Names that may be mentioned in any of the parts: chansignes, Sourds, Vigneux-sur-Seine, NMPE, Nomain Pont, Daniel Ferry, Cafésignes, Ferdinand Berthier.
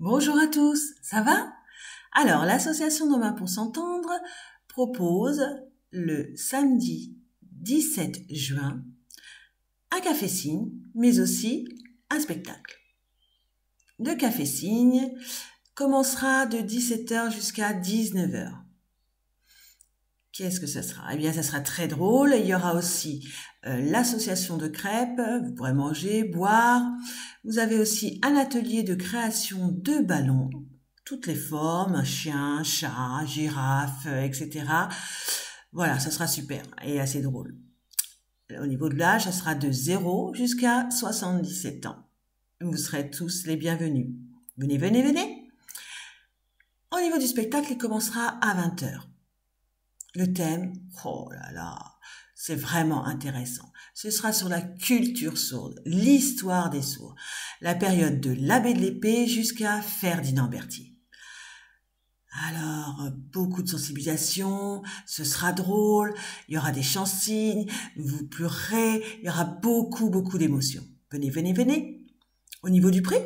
Bonjour à tous, ça va? Alors, l'association Nomain Pont s'entendre propose le samedi 17 juin un café-signe, mais aussi un spectacle. Le café-signe commencera de 17 h jusqu'à 19 h. Qu'est-ce que ça sera? Eh bien, ça sera très drôle. Il y aura aussi l'association de crêpes. Vous pourrez manger, boire. Vous avez aussi un atelier de création de ballons. Toutes les formes, un chien, un chat, girafe, etc. Voilà, ça sera super et assez drôle. Au niveau de l'âge, ça sera de 0 jusqu'à 77 ans. Vous serez tous les bienvenus. Venez, venez, venez. Au niveau du spectacle, il commencera à 20 h. Le thème, oh là là, c'est vraiment intéressant. Ce sera sur la culture sourde, l'histoire des sourds, la période de l'abbé de l'épée jusqu'à Ferdinand Berthier. Alors, beaucoup de sensibilisation, ce sera drôle, il y aura des chansignes, vous pleurerez, il y aura beaucoup d'émotions. Venez, venez, venez. Au niveau du prix,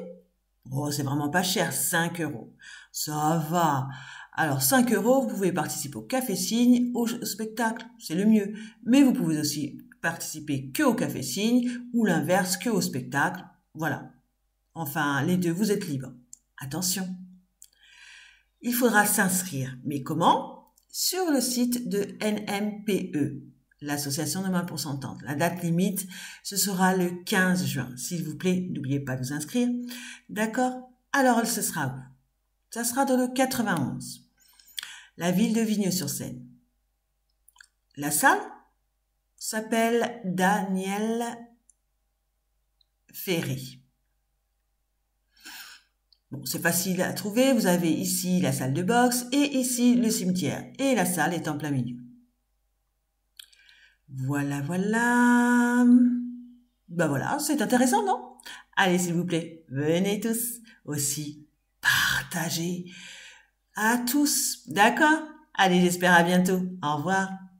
oh, c'est vraiment pas cher, 5 €. Ça va. Alors, 5 €, vous pouvez participer au Cafésignes, au spectacle, c'est le mieux. Mais vous pouvez aussi participer que au Cafésignes ou l'inverse, que au spectacle. Voilà. Enfin, les deux, vous êtes libres. Attention. Il faudra s'inscrire. Mais comment? Sur le site de NMPE, l'association Nomain Pont s'entendre. La date limite, ce sera le 15 juin. S'il vous plaît, n'oubliez pas de vous inscrire. D'accord? Alors, ce sera où? Ça sera dans le 91, la ville de Vigneux-sur-Seine. La salle s'appelle Daniel Ferry. Bon, c'est facile à trouver, vous avez ici la salle de boxe et ici le cimetière. Et la salle est en plein milieu. Voilà, voilà. Ben voilà, c'est intéressant, non? Allez, s'il vous plaît, venez tous aussi. Partagez à tous, d'accord? Allez, j'espère à bientôt. Au revoir.